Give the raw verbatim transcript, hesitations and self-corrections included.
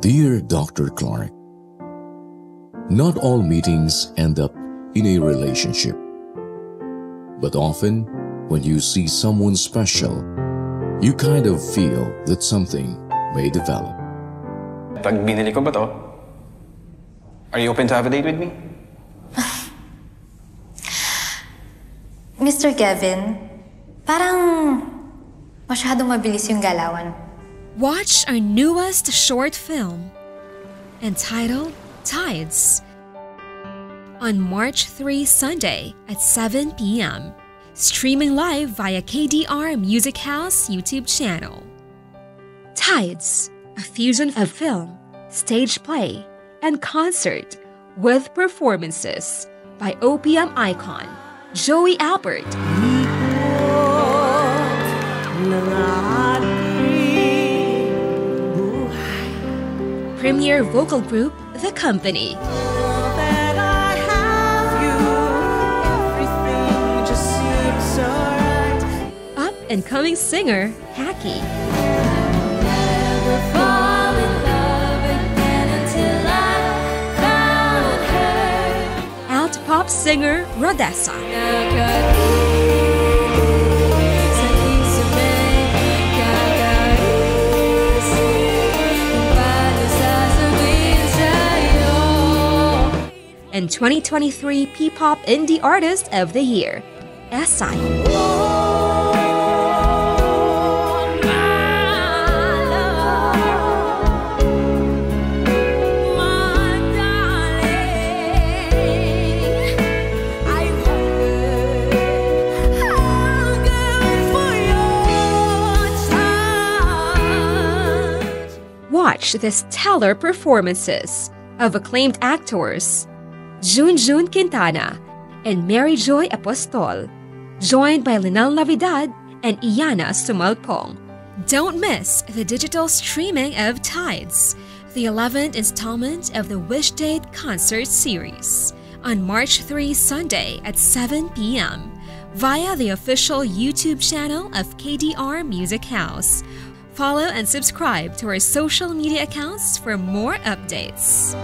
Dear Doctor Clark, not all meetings end up in a relationship, but often when you see someone special, you kind of feel that something may develop. Pag binili ko ba to? Are you open to have a date with me? Mister Gavin, parang masyadong mabilis yung galawan. Watch our newest short film entitled Tides on March third, Sunday at seven p m Streaming live via K D R Music House YouTube channel. Tides, a fusion of film, stage play, and concert with performances by O P M icon Joey Albert, premier vocal group The Company, and coming singer Hakki, alt pop singer Rhodessa, and twenty twenty-three P-pop Indie Artist of the Year, Esay. Watch the stellar performances of acclaimed actors Junjun Quintana and Mary Joy Apostol, joined by Lienel Navidad and Iyana Sumalpong. Don't miss the digital streaming of Tides, the eleventh installment of the Wish Date Concert Series, on March third, Sunday at seven p m via the official YouTube channel of K D R Music House. Follow and subscribe to our social media accounts for more updates.